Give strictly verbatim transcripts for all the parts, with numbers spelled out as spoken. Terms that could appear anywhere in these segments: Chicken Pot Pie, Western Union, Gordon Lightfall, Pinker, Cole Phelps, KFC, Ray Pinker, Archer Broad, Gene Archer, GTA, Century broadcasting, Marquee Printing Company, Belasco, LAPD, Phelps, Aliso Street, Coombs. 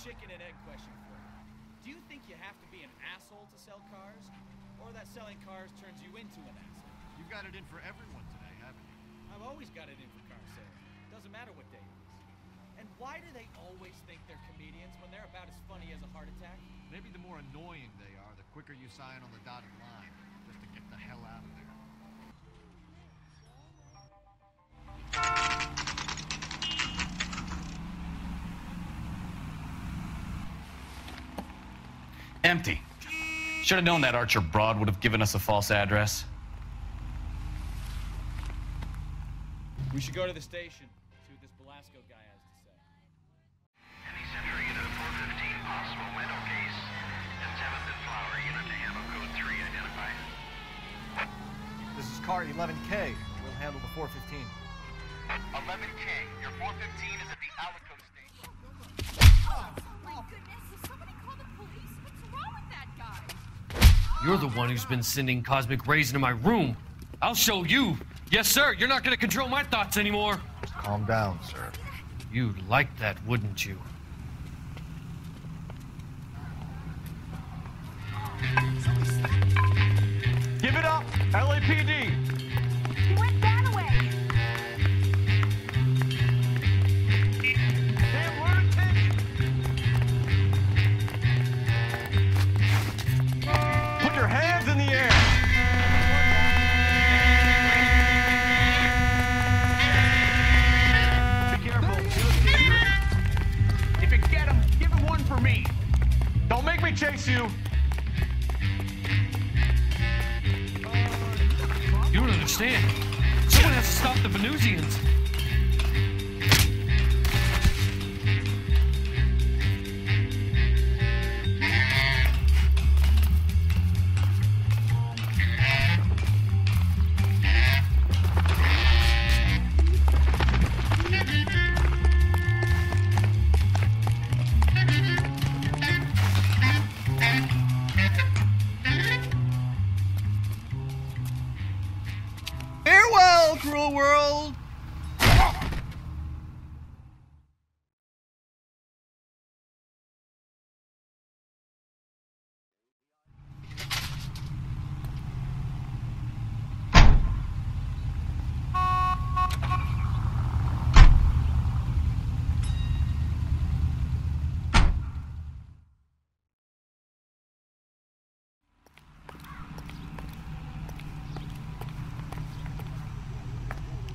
chicken and egg question for you. Do you think you have to be an asshole to sell cars? Or that selling cars turns you into an asshole? You've got it in for everyone today, haven't you? I've always got it in for car sales. Doesn't matter what day it is. And why do they always think they're comedians when they're about as funny as a heart attack? Maybe the more annoying they are, the quicker you sign on the dotted line, just to get the hell out of there. Empty. Should have known that Archer Broad would have given us a false address. We should go to the station, see what this Belasco guy has to say. Any Century unit of four fifteen, possible window case, and seventh and Flower unit to have a code three identified. This is car eleven K. We'll handle the four fifteen. eleven K, your four fifteen is at the Alico station. Oh, my goodness, will somebody call the police? What's wrong with that guy? You're the one who's been sending cosmic rays into my room. I'll show you. Yes, sir, you're not going to control my thoughts anymore. Just calm down, sir. You'd like that, wouldn't you? Give it up, L A P D. He went that way. Chase you. You don't understand. Someone has to stop the Venusians.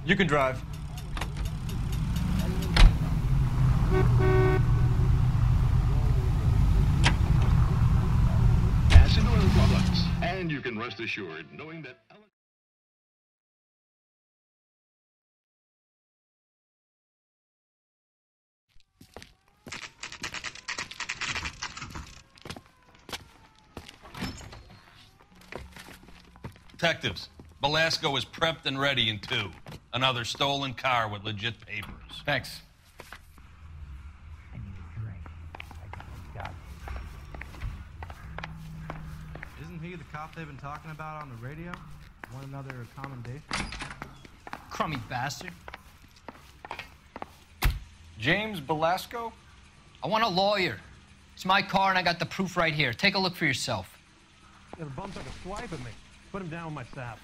You can drive. Acid oil products. And you can rest assured knowing that... Detectives, Belasco is prepped and ready in two. Another stolen car with legit papers. Thanks. I need a drink. I got it. Isn't he the cop they've been talking about on the radio? Want another commendation? Crummy bastard. James Belasco? I want a lawyer. It's my car and I got the proof right here. Take a look for yourself. Yeah, the bump's like a swipe at me. Put him down with my staff.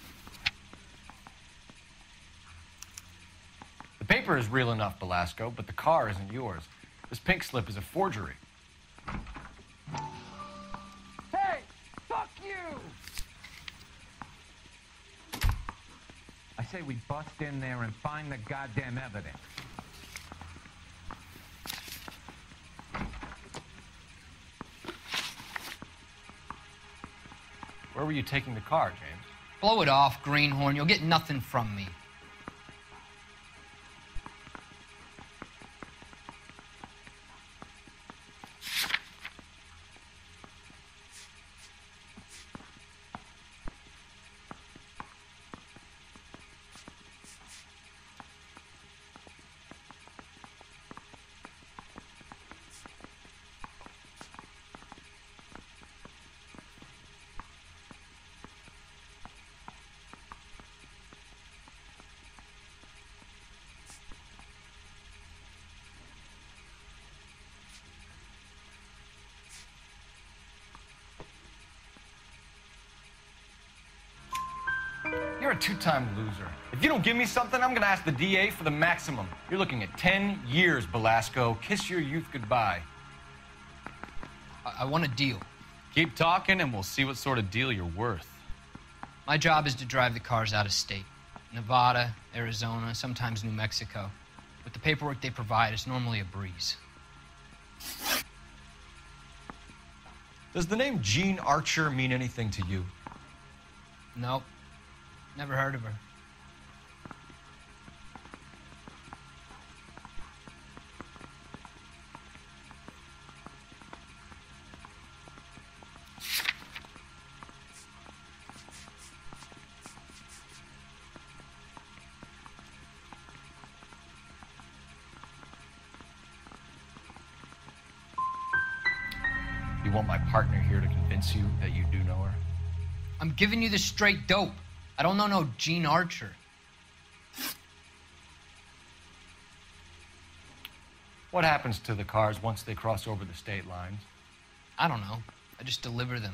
The paper is real enough, Belasco, but the car isn't yours. This pink slip is a forgery. Hey! Fuck you! I say we bust in there and find the goddamn evidence. Where were you taking the car, James? Blow it off, greenhorn. You'll get nothing from me. You're a two-time loser. If you don't give me something, I'm gonna ask the D A for the maximum. You're looking at ten years, Belasco. Kiss your youth goodbye. I, I want a deal. Keep talking and we'll see what sort of deal you're worth. My job is to drive the cars out of state. Nevada, Arizona, sometimes New Mexico. With the paperwork they provide, it's normally a breeze. Does the name Gene Archer mean anything to you? Nope. Never heard of her. You want my partner here to convince you that you do know her? I'm giving you the straight dope. I don't know no Gene Archer. What happens to the cars once they cross over the state lines? I don't know. I just deliver them.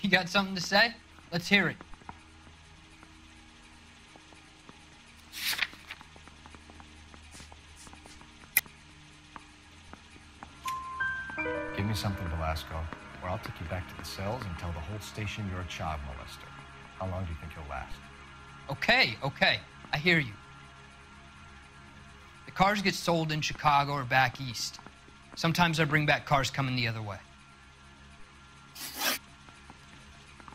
You got something to say? Let's hear it. Give me something, Belasco, or I'll take you back to the cells and tell the whole station you're a child molester. How long do you think you'll last? Okay, okay. I hear you. The cars get sold in Chicago or back east. Sometimes I bring back cars coming the other way.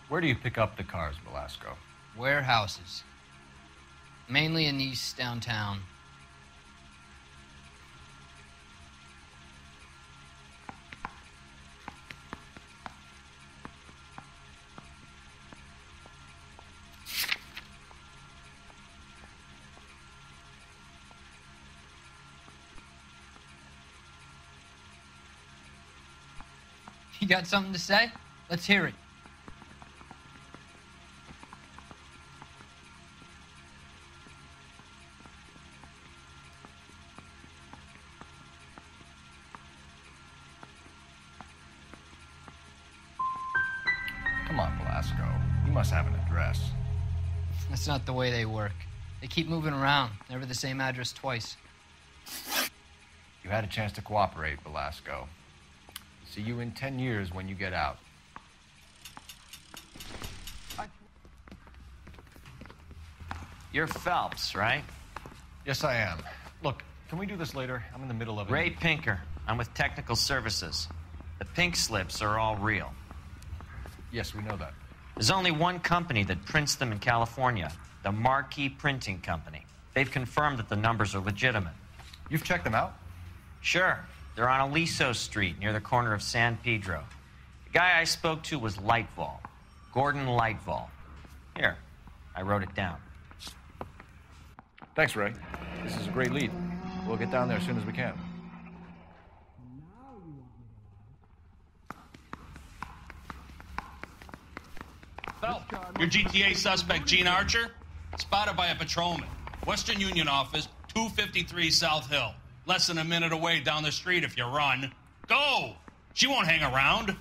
Where do you pick up the cars, Belasco? Warehouses. Mainly in East downtown. You got something to say? Let's hear it. That's not the way they work. They keep moving around, never the same address twice. You had a chance to cooperate, Belasco. See you in ten years when you get out. You're Phelps, right? Yes, I am. Look, can we do this later? I'm in the middle of it. Ray Pinker. I'm with Technical Services. The pink slips are all real. Yes, we know that. There's only one company that prints them in California, the Marquee Printing Company. They've confirmed that the numbers are legitimate. You've checked them out? Sure. They're on Aliso Street near the corner of San Pedro. The guy I spoke to was Lightfall, Gordon Lightfall. Here, I wrote it down. Thanks, Ray. This is a great lead. We'll get down there as soon as we can. Your G T A suspect, Gene Archer, spotted by a patrolman. Western Union office, two fifty-three South Hill. Less than a minute away down the street if you run. Go! She won't hang around.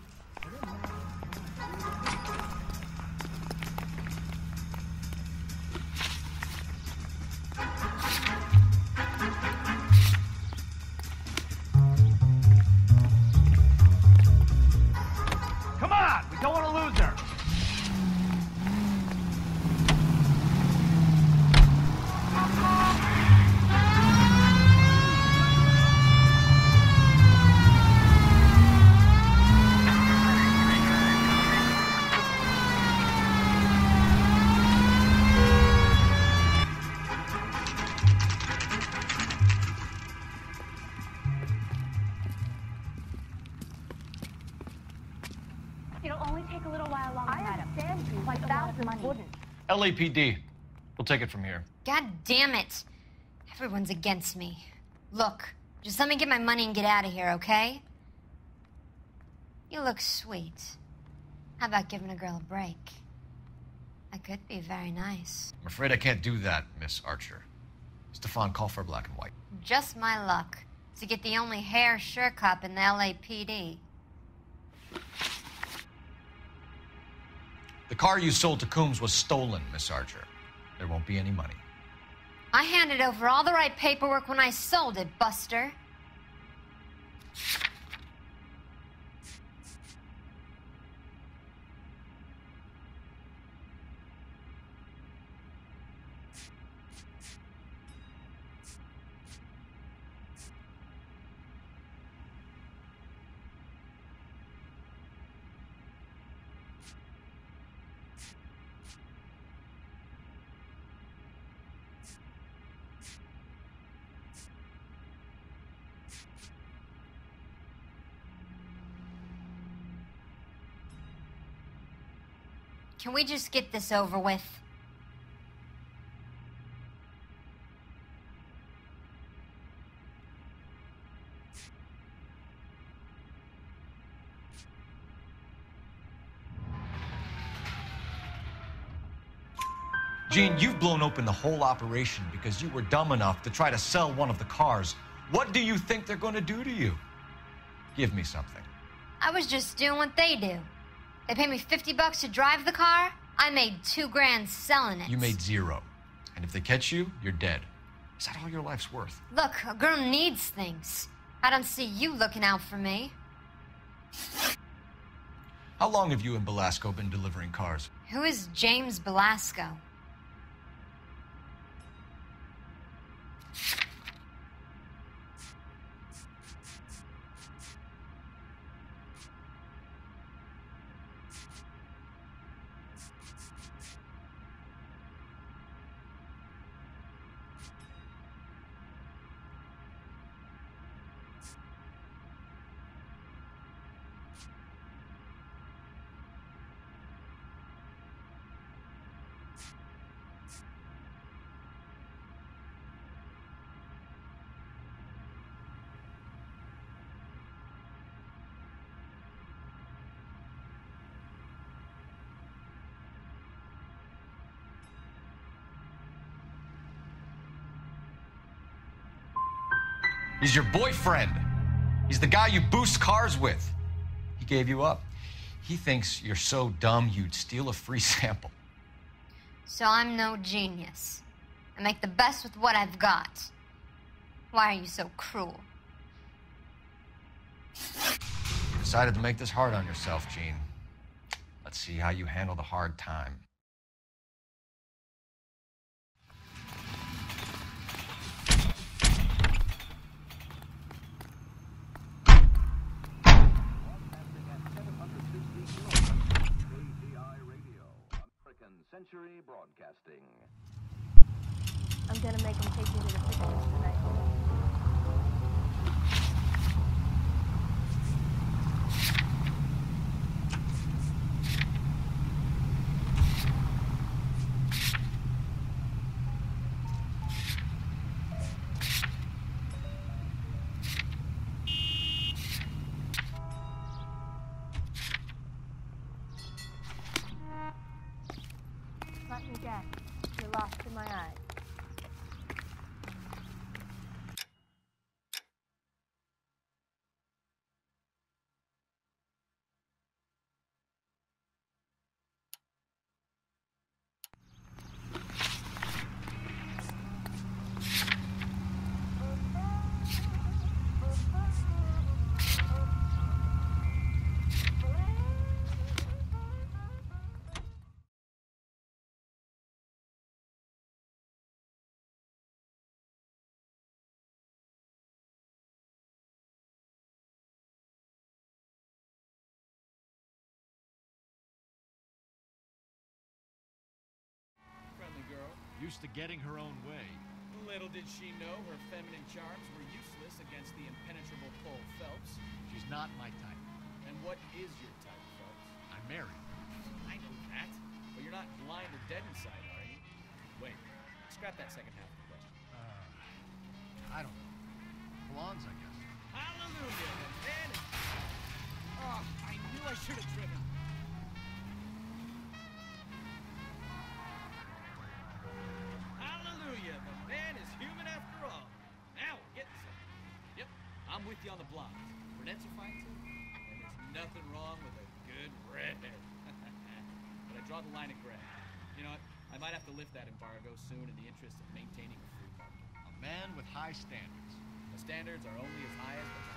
L A P D. We'll take it from here. God damn it. Everyone's against me. Look, just let me get my money and get out of here, okay? You look sweet. How about giving a girl a break? I could be very nice. I'm afraid I can't do that, Miss Archer. Stefan, call for black and white. Just my luck to get the only hair sure cop in the L A P D. The car you sold to Coombs was stolen, Miss Archer. There won't be any money. I handed over all the right paperwork when I sold it, Buster. Can we just get this over with? Gene, you've blown open the whole operation because you were dumb enough to try to sell one of the cars. What do you think they're going to do to you? Give me something. I was just doing what they do. They paid me fifty bucks to drive the car. I made two grand selling it. You made zero. And if they catch you, you're dead. Is that all your life's worth? Look, a girl needs things. I don't see you looking out for me. How long have you and Belasco been delivering cars? Who is James Belasco? He's your boyfriend. He's the guy you boost cars with. He gave you up. He thinks you're so dumb you'd steal a free sample. So I'm no genius. I make the best with what I've got. Why are you so cruel? You decided to make this hard on yourself, Gene. Let's see how you handle the hard time. Century broadcasting. I'm gonna make them take you to the pictures tonight. Used to getting her own way. Little did she know her feminine charms were useless against the impenetrable Cole Phelps. She's not my type. And what is your type, Phelps? I'm married. I know that. But you're not blind or dead inside, are you? Wait, scrap that second half of the question. Uh, I don't know. Blondes, I guess. Hallelujah! Oh, I with you on the block. Brunettes are fine too, and there's nothing wrong with a good redhead. But I draw the line at gray. You know what? I might have to lift that embargo soon in the interest of maintaining a free market. A man with high standards. The standards are only as high as the